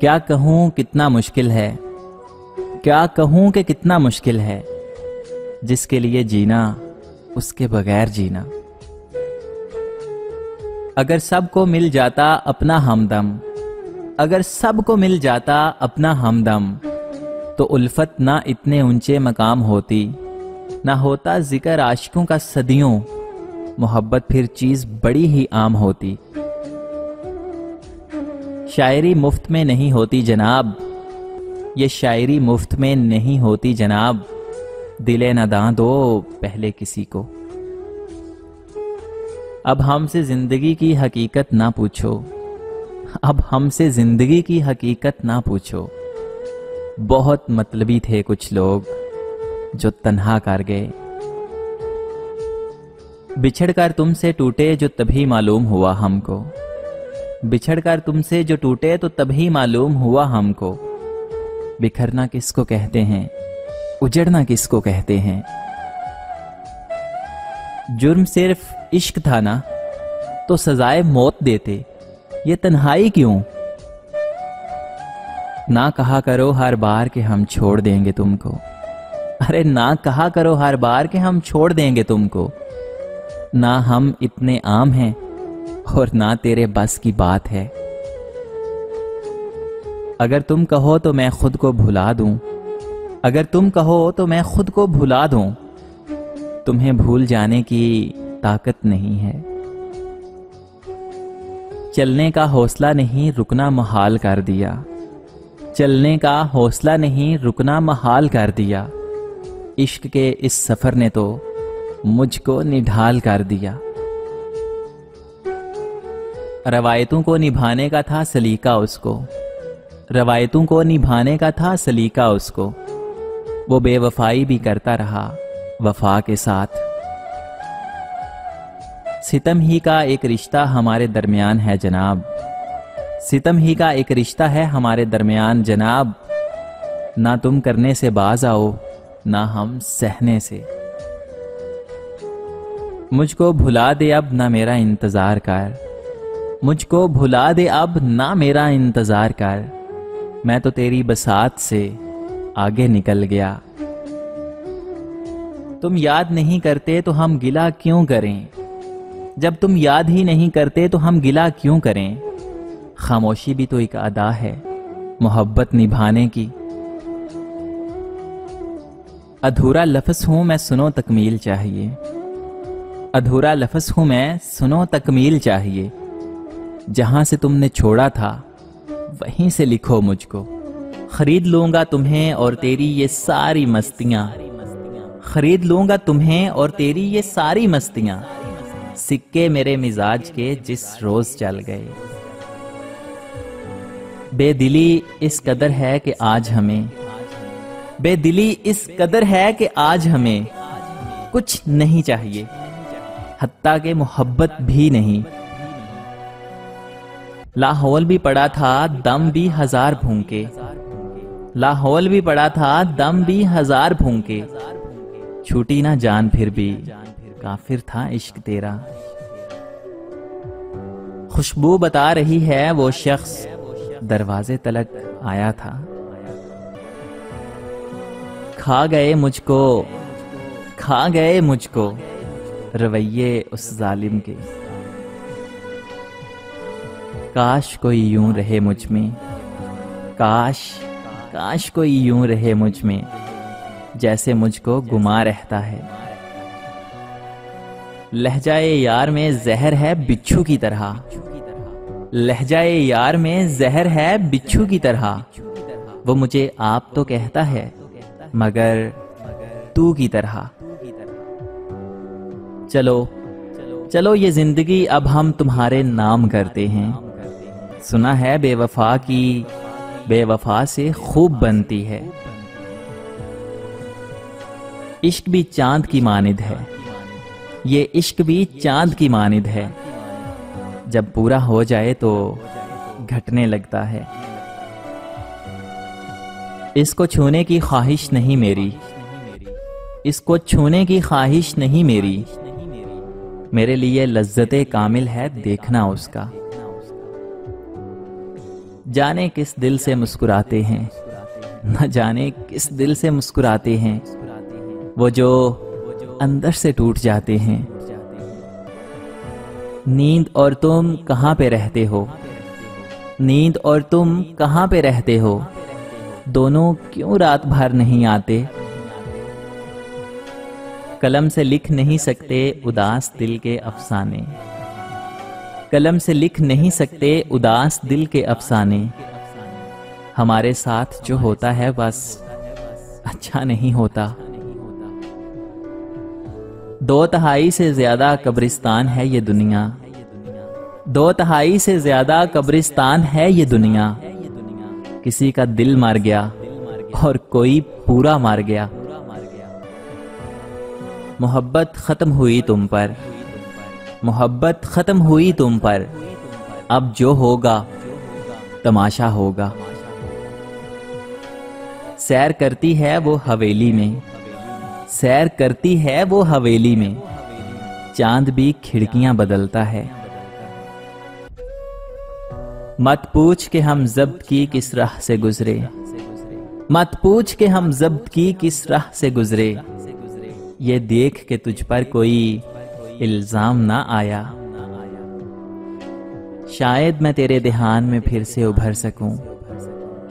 क्या कहूँ कितना मुश्किल है, क्या कहूँ कि कितना मुश्किल है, जिसके लिए जीना उसके बगैर जीना। अगर सबको मिल जाता अपना हमदम, अगर सबको मिल जाता अपना हमदम, तो उल्फत ना इतने ऊंचे मकाम होती, ना होता जिक्र आशिकों का सदियों, मोहब्बत फिर चीज़ बड़ी ही आम होती। शायरी मुफ्त में नहीं होती जनाब, ये शायरी मुफ्त में नहीं होती जनाब, दिले ना दां दो पहले किसी को। अब हमसे ज़िंदगी की हकीकत ना पूछो, अब हमसे ज़िंदगी की हकीकत ना पूछो। बहुत मतलबी थे कुछ लोग जो तन्हा कर गए, बिछड़कर तुमसे टूटे जो तभी मालूम हुआ हमको, बिछड़कर तुमसे जो टूटे तो तभी मालूम हुआ हमको। बिखरना किसको कहते हैं, उजड़ना किसको कहते हैं। जुर्म सिर्फ इश्क था ना, तो सजाए मौत देते, ये तन्हाई क्यों। ना कहा करो हर बार के हम छोड़ देंगे तुमको, अरे ना कहा करो हर बार के हम छोड़ देंगे तुमको। ना हम इतने आम हैं और ना तेरे बस की बात है। अगर तुम कहो तो मैं खुद को भुला दूं, अगर तुम कहो तो मैं खुद को भुला दूं, तुम्हें भूल जाने की ताकत नहीं है। चलने का हौसला नहीं रुकना महाल कर दिया, चलने का हौसला नहीं रुकना महाल कर दिया। इश्क के इस सफर ने तो मुझको निढाल कर दिया। रवायतों को निभाने का था सलीका उसको, रवायतों को निभाने का था सलीका उसको। वो बेवफाई भी करता रहा वफा के साथ। सितम ही का एक रिश्ता हमारे दरमियान है जनाब, सितम ही का एक रिश्ता है हमारे दरमियान जनाब। ना तुम करने से बाज आओ, ना हम सहने से। मुझको भुला दे अब ना मेरा इंतजार कर, मुझको भुला दे अब ना मेरा इंतजार कर। मैं तो तेरी बसात से आगे निकल गया। तुम याद नहीं करते तो हम गिला क्यों करें, जब तुम याद ही नहीं करते तो हम गिला क्यों करें। खामोशी भी तो एक अदा है मोहब्बत निभाने की। अधूरा लफ्ज हूं मैं सुनो तकमील चाहिए, अधूरा लफ्ज हूं मैं सुनो तकमील चाहिए। जहां से तुमने छोड़ा था वहीं से लिखो मुझको। खरीद लूंगा तुम्हें और तेरी ये सारी मस्तियां, खरीद लूंगा तुम्हें और तेरी ये सारी मस्तियां। सिक्के मेरे मिजाज के जिस रोज चल गए। बेदिली इस कदर है कि आज हमें, बेदिली इस कदर है कि आज हमें कुछ नहीं चाहिए, हत्ता के मोहब्बत भी नहीं। लाहौल भी पड़ा था दम भी हजार भूंके, लाहौल भी पड़ा था दम भी हजार भूंके। छूटी ना जान फिर भी काफिर था इश्क तेरा। खुशबू बता रही है वो शख्स दरवाजे तलक आया था। खा गए मुझको, खा गए मुझको रवैये उस जालिम के। काश कोई यूं रहे मुझ में, काश काश कोई यूं रहे मुझ में, जैसे मुझको गुमा रहता है। लहजाए यार में जहर है बिच्छू की तरह, लहजाए यार में जहर है बिच्छू की तरह। वो मुझे आप तो कहता है मगर तू की तरह। चलो चलो ये जिंदगी अब हम तुम्हारे नाम करते हैं। सुना है बेवफा की बेवफा से खूब बनती है। इश्क भी चांद की मानिद है, ये इश्क भी चांद की मानिद है। जब पूरा हो जाए तो घटने लगता है। इसको छूने की ख्वाहिश नहीं मेरी, इसको छूने की ख्वाहिश नहीं मेरी। मेरे लिए लज्जते कामिल है देखना उसका। जाने किस दिल से मुस्कुराते हैं, न जाने किस दिल से मुस्कुराते हैं, वो जो अंदर से टूट जाते हैं। नींद और तुम कहाँ पे रहते हो, नींद और तुम कहाँ पे रहते हो, दोनों क्यों रात भर नहीं आते। कलम से लिख नहीं सकते उदास दिल के अफसाने, कलम से लिख नहीं सकते उदास दिल के अफसाने, हमारे साथ जो होता है बस अच्छा नहीं होता। दो तहाई से ज्यादा कब्रिस्तान है ये दुनिया, दो तहाई से ज्यादा कब्रिस्तान है ये दुनिया, किसी का दिल मार गया और कोई पूरा मार गया। मोहब्बत खत्म हुई तुम पर, मोहब्बत खत्म हुई तुम पर, अब जो होगा तमाशा होगा। सैर करती है वो हवेली में, सैर करती है वो हवेली में, चांद भी खिड़कियां बदलता है। मत पूछ के हम ज़ब्त की किस राह से गुजरे, मत पूछ के हम ज़ब्त की किस राह से गुजरे, ये देख के तुझ पर कोई इल्जाम ना आया। शायद मैं तेरे देहान में फिर से उभर सकूं,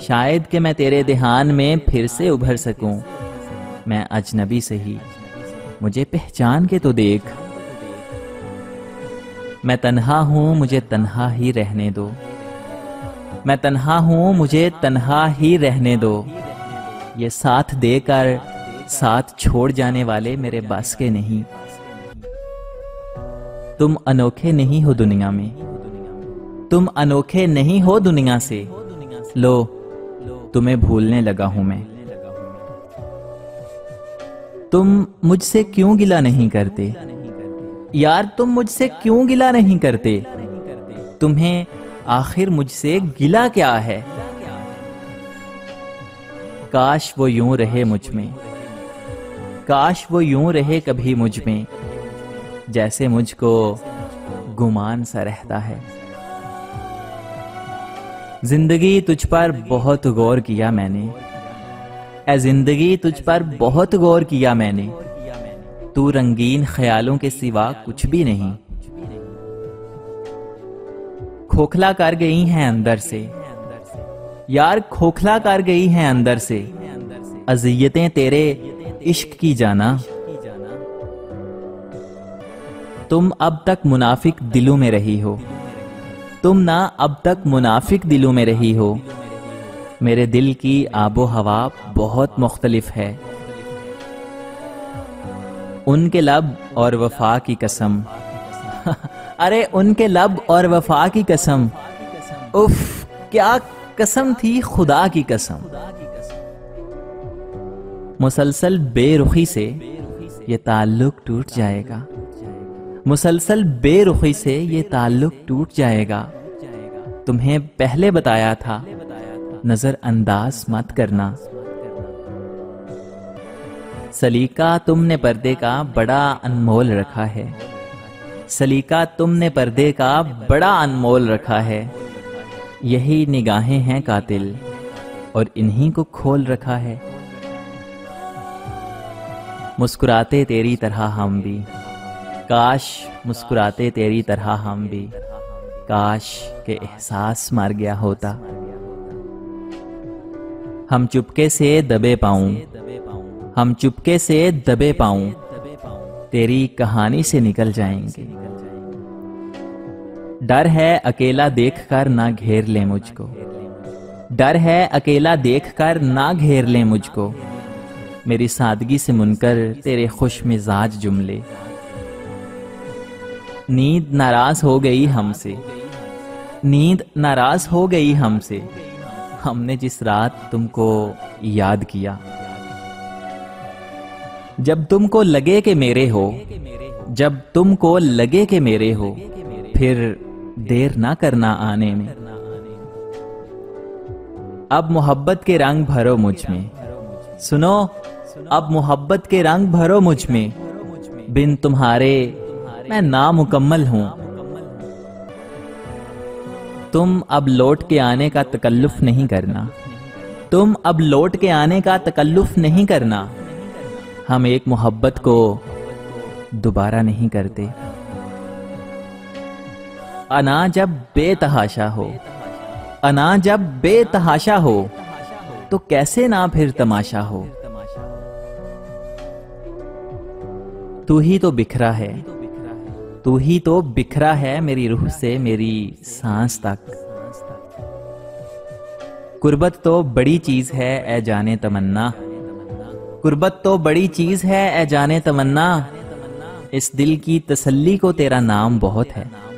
शायद कि मैं तेरे देहान में फिर से उभर सकूं, मैं अजनबी सही मुझे पहचान के तो देख। मैं तन्हा हूं मुझे तन्हा ही रहने दो, मैं तन्हा हूं मुझे तन्हा ही रहने दो, ये साथ देकर साथ छोड़ जाने वाले मेरे बस के नहीं। तुम अनोखे नहीं हो दुनिया में, तुम अनोखे नहीं हो दुनिया से, लो तुम्हें भूलने लगा हूं मैं। तुम मुझसे क्यों गिला नहीं करते यार, तुम मुझसे क्यों गिला नहीं करते, तुम्हें आखिर मुझसे गिला क्या है। काश वो यूं रहे मुझ में, काश वो यूं रहे कभी मुझ में, जैसे मुझको गुमान सा रहता है। जिंदगी तुझ पर बहुत गौर किया मैंने, ऐ जिंदगी तुझ पर बहुत गौर किया मैंने, तू रंगीन ख्यालों के सिवा कुछ भी नहीं। खोखला कर गई हैं अंदर से यार, खोखला कर गई हैं अंदर से, अज़ियतें तेरे इश्क की जाना। तुम अब तक मुनाफिक दिलों में रही हो, तुम ना अब तक मुनाफिक दिलों में रही हो, मेरे दिल की आबो हवा बहुत मुख्तलिफ है। उनके लब और वफा की कसम अरे उनके लब और वफा की कसम, उफ क्या कसम थी खुदा की कसम। मुसलसल बेरुखी से ये ताल्लुक टूट जाएगा, मुसलसल बेरुखी से ये ताल्लुक टूट जाएगा, तुम्हें पहले बताया था नजरअंदाज मत करना। सलीका तुमने पर्दे का बड़ा अनमोल रखा है, सलीका तुमने पर्दे का बड़ा अनमोल रखा है, यही निगाहें हैं कातिल और इन्हीं को खोल रखा है। मुस्कुराते तेरी तरह हम भी, काश मुस्कुराते तेरी तरह हम भी, काश के एहसास मार गया होता। हम चुपके से दबे पाऊं, हम चुपके से दबे पाऊं, तेरी कहानी से निकल जाएंगे। डर है अकेला देखकर ना घेर ले मुझको, डर है अकेला देखकर ना घेर ले मुझको, मेरी सादगी से मुनकर तेरे खुश मिजाज जुमले। नींद नाराज हो गई हमसे, नींद नाराज हो गई हमसे, हमने जिस रात तुमको याद किया। जब तुमको लगे कि मेरे हो, जब तुमको लगे कि मेरे हो, फिर देर ना करना आने में। अब मोहब्बत के रंग भरो मुझ में, सुनो अब मोहब्बत के रंग भरो मुझ में, बिन तुम्हारे मैं नामुकम्मल हूं। तुम अब लौट के आने का तकल्लुफ नहीं करना, तुम अब लौट के आने का तकल्लुफ नहीं करना। हम एक मोहब्बत को दोबारा नहीं करते। अना जब बेतहाशा हो, अना जब बेतहाशा हो, तो कैसे ना फिर तमाशा हो। तू ही तो बिखरा है, तू ही तो बिखरा है मेरी रूह से मेरी सांस तक। कुर्बत तो बड़ी चीज है ए जाने तमन्ना, कुर्बत तो बड़ी चीज है ए जाने तमन्ना। इस दिल की तसल्ली को तेरा नाम बहुत है।